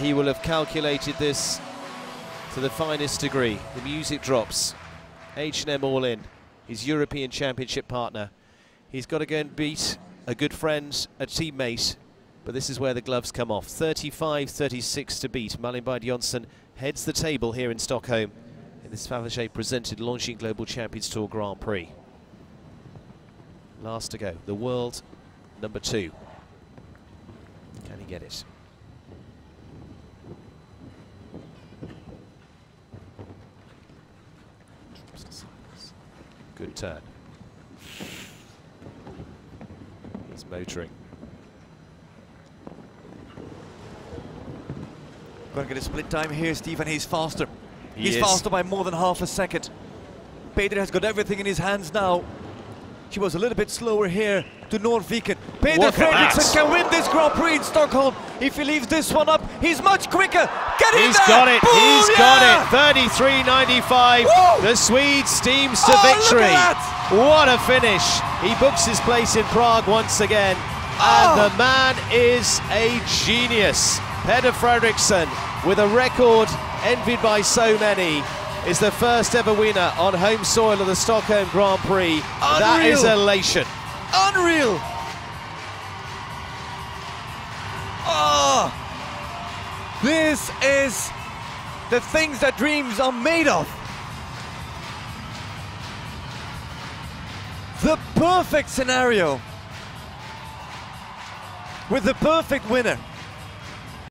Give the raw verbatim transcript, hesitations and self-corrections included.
he will have calculated this to the finest degree. The music drops. H and M All In, his European Championship partner. He's got to go and beat a good friend, a teammate, but this is where the gloves come off. thirty-five thirty-six to beat. Malin Baryard-Johnsson heads the table here in Stockholm in this Favage presented Longines Global Champions Tour Grand Prix. Last to go, the world number two. Can he get it? Good turn. He's motoring. Going to get a split time here, Steve, and he's faster. He he's is. faster by more than half a second. Peder has got everything in his hands now. She was a little bit slower here to Norviken. Peder Fredriksson can win this Grand Prix in Stockholm. If he leaves this one up, he's much quicker. Get in he's there. Got it. Boom, he's yeah. got it. thirty-three ninety-five. The Swede steams to oh, victory. What a finish. He books his place in Prague once again. Oh. And the man is a genius. Peder Fredriksson, with a record envied by so many, is the first ever winner on home soil of the Stockholm Grand Prix. Unreal. That is elation. Unreal. Oh, this is the things that dreams are made of. The perfect scenario with the perfect winner.